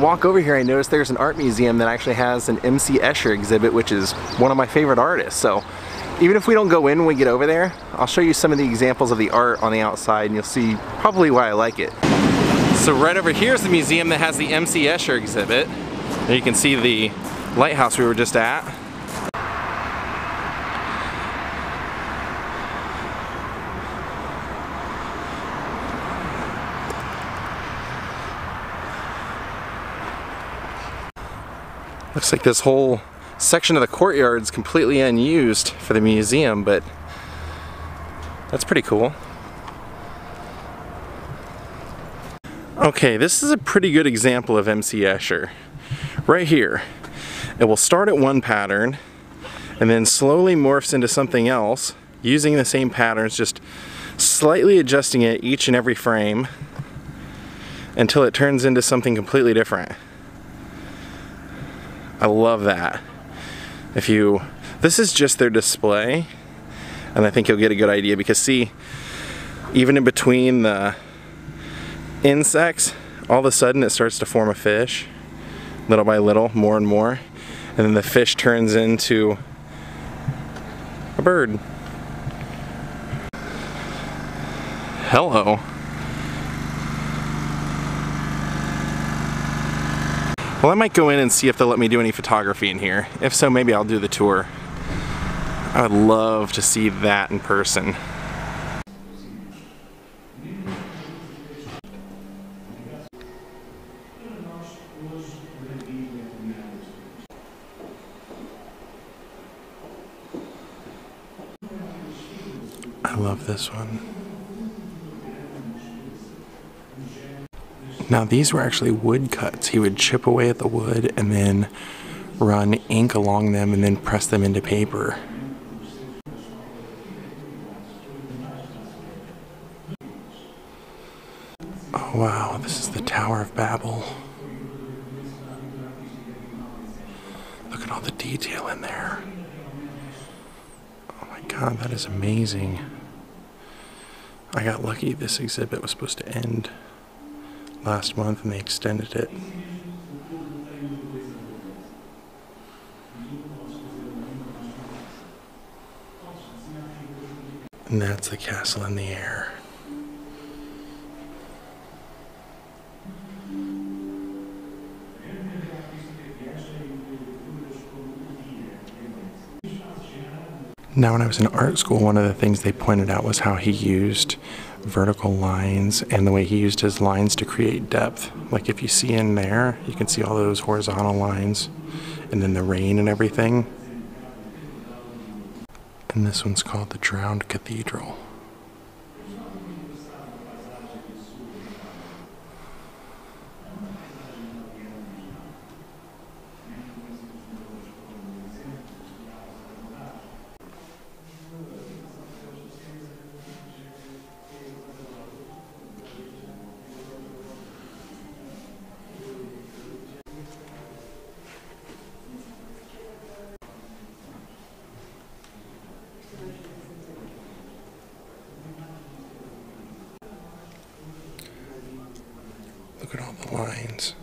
walk over here, I noticed there's an art museum that actually has an MC Escher exhibit, which is one of my favorite artists. So even if we don't go in when we get over there, I'll show you some of the examples of the art on the outside and you'll see probably why I like it. So right over here is the museum that has the MC Escher exhibit. And you can see the lighthouse we were just at. Looks like this whole section of the courtyard is completely unused for the museum, but that's pretty cool. Okay, this is a pretty good example of MC Escher. Right here, it will start at one pattern and then slowly morphs into something else using the same patterns, just slightly adjusting it each and every frame until it turns into something completely different. I love that. This is just their display, and I think you'll get a good idea because see, even in between the insects, all of a sudden it starts to form a fish, little by little, more and more, and then the fish turns into a bird. Hello. Well, I might go in and see if they'll let me do any photography in here. If so, maybe I'll do the tour. I would love to see that in person. I love this one. Now these were actually wood cuts. He would chip away at the wood and then run ink along them and then press them into paper. Oh wow, this is the Tower of Babel. Look at all the detail in there. Oh my god, that is amazing. I got lucky, this exhibit was supposed to end last month and they extended it. And that's the castle in the air. Now when I was in art school, one of the things they pointed out was how he used vertical lines and the way he used his lines to create depth. Like if you see in there, you can see all those horizontal lines and then the rain and everything. And this one's called the Drowned Cathedral. Look at all the lines.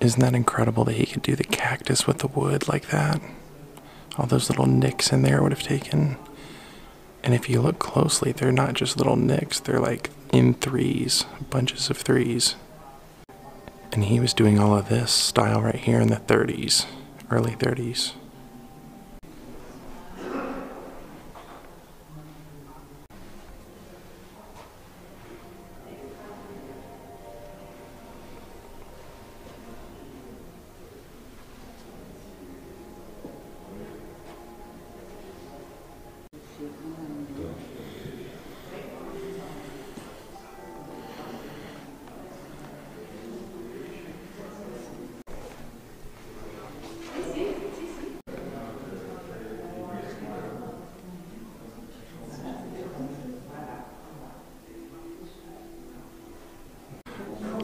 Isn't that incredible that he could do the cactus with the wood like that? All those little nicks in there would have taken. And if you look closely, they're not just little nicks, they're like in threes, bunches of threes. And he was doing all of this style right here in the 30s, early 30s.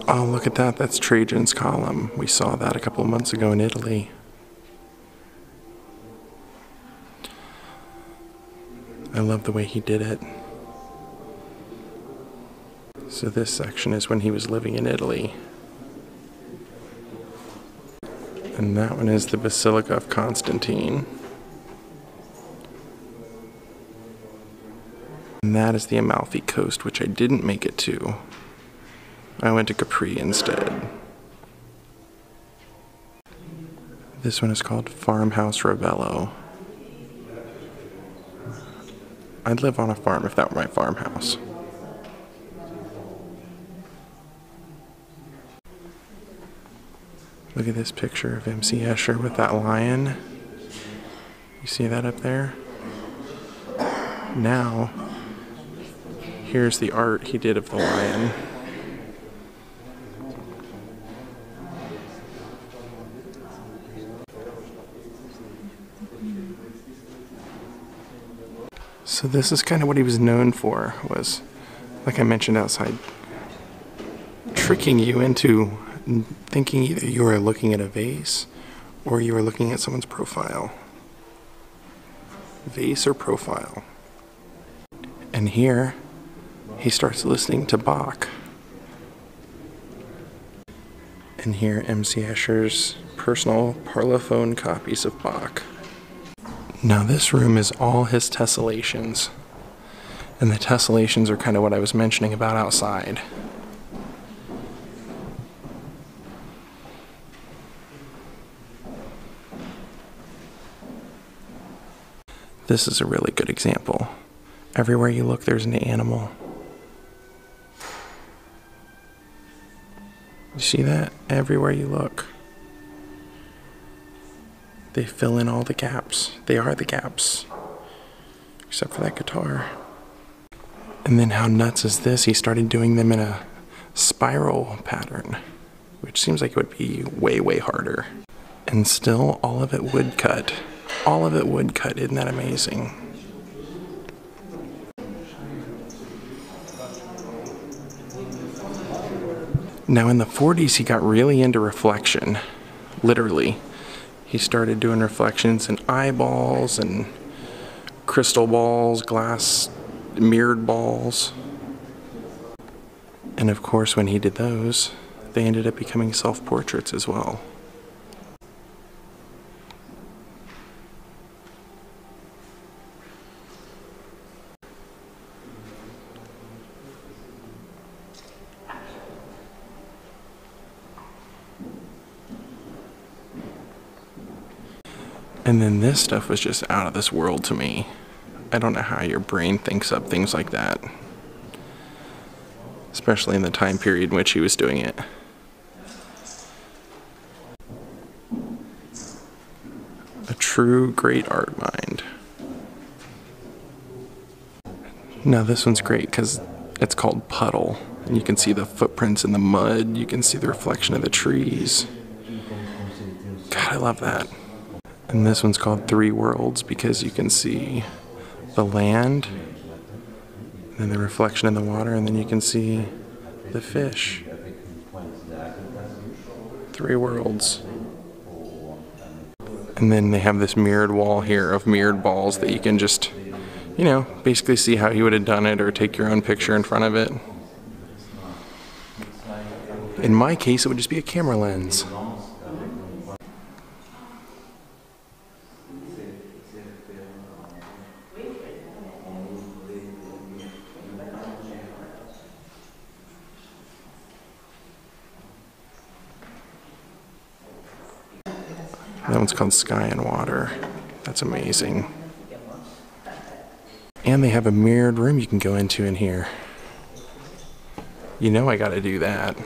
Oh, look at that. That's Trajan's Column. We saw that a couple of months ago in Italy. I love the way he did it. So this section is when he was living in Italy. And that one is the Basilica of Constantine. And that is the Amalfi Coast, which I didn't make it to. I went to Capri instead. This one is called Farmhouse Ravello. I'd live on a farm if that were my farmhouse. Look at this picture of MC Escher with that lion. You see that up there? Now, here's the art he did of the lion. So this is kind of what he was known for, was, like I mentioned outside, tricking you into thinking either you were looking at a vase or you were looking at someone's profile. Vase or profile. And here, he starts listening to Bach. And here, MC Escher's personal parlophone copies of Bach. Now this room is all his tessellations. And the tessellations are kind of what I was mentioning about outside. This is a really good example. Everywhere you look, there's an animal. You see that? Everywhere you look. They fill in all the gaps. They are the gaps. Except for that guitar. And then how nuts is this? He started doing them in a spiral pattern, which seems like it would be way, way harder. And still, all of it woodcut. All of it woodcut. Isn't that amazing? Now in the 40s, he got really into reflection, literally. He started doing reflections in eyeballs and crystal balls, glass mirrored balls. And of course, when he did those, they ended up becoming self-portraits as well. And then this stuff was just out of this world to me. I don't know how your brain thinks up things like that. Especially in the time period in which he was doing it. A true great art mind. Now this one's great because it's called Puddle. And you can see the footprints in the mud. You can see the reflection of the trees. God, I love that. And this one's called Three Worlds because you can see the land, and then the reflection in the water, and then you can see the fish. Three worlds. And then they have this mirrored wall here of mirrored balls that you can just, you know, basically see how he would have done it or take your own picture in front of it. In my case, it would just be a camera lens. That one's called Sky and Water. That's amazing. And they have a mirrored room you can go into in here. You know I gotta do that.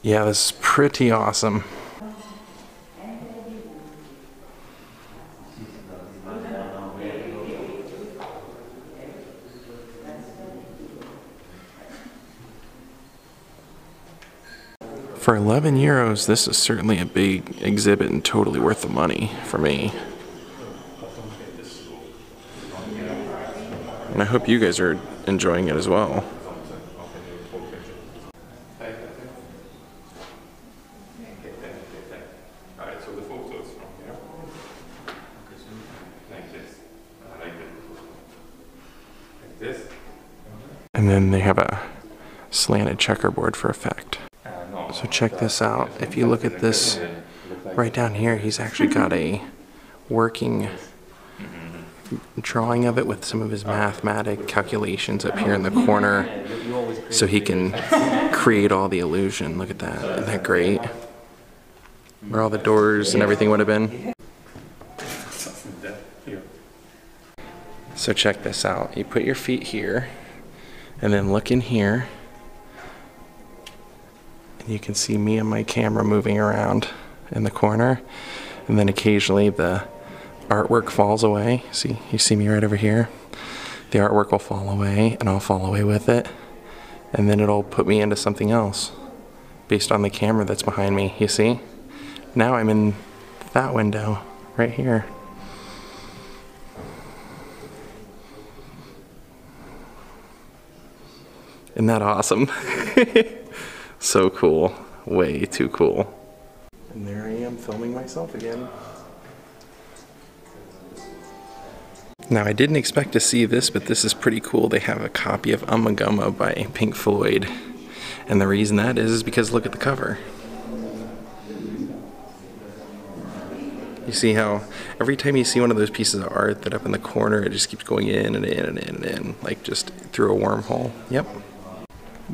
Yeah, this is pretty awesome. For 11 euros, this is certainly a big exhibit and totally worth the money for me. And I hope you guys are enjoying it as well. And then they have a slanted checkerboard for effect. So check this out. If you look at this right down here, he's actually got a working drawing of it with some of his mathematic calculations up here in the corner so he can create all the illusion. Look at that. Isn't that great? Where all the doors and everything would have been. So check this out. You put your feet here and then look in here and you can see me and my camera moving around in the corner, and then occasionally the artwork falls away. See, you see me right over here. The artwork will fall away and I'll fall away with it, and then it'll put me into something else based on the camera that's behind me. You see, now I'm in that window right here. Isn't that awesome? So cool. Way too cool. And there I am filming myself again. Now I didn't expect to see this, but this is pretty cool. They have a copy of Umma Gumma by Pink Floyd. And the reason that is because look at the cover. You see how every time you see one of those pieces of art that up in the corner, it just keeps going in and in and in and in, like just through a wormhole. Yep.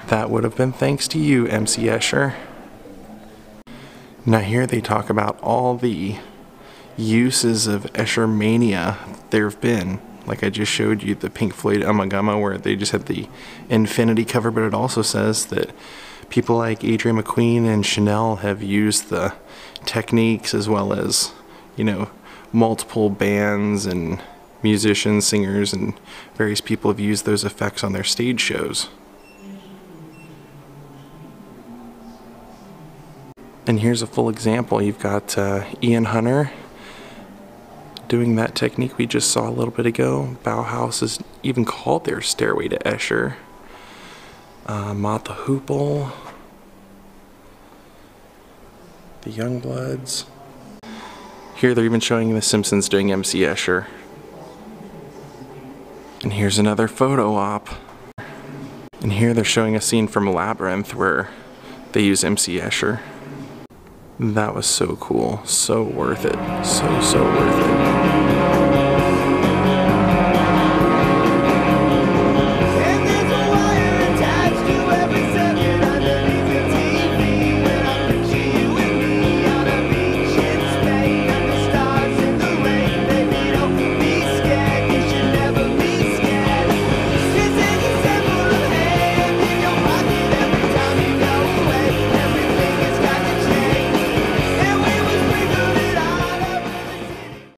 That would have been thanks to you, MC Escher. Now here they talk about all the uses of Escher mania there have been. Like I just showed you the Pink Floyd Umma Gumma where they just had the infinity cover, but it also says that people like Adrienne McQueen and Chanel have used the techniques as well as, you know, multiple bands and musicians, singers, and various people have used those effects on their stage shows. And here's a full example. You've got Ian Hunter doing that technique we just saw a little bit ago. Bauhaus is even called their Stairway to Escher. Mott the Hoople, the Youngbloods. Here they're even showing the Simpsons doing MC Escher. And here's another photo op. And here they're showing a scene from Labyrinth where they use MC Escher. That was so cool. So worth it. So worth it.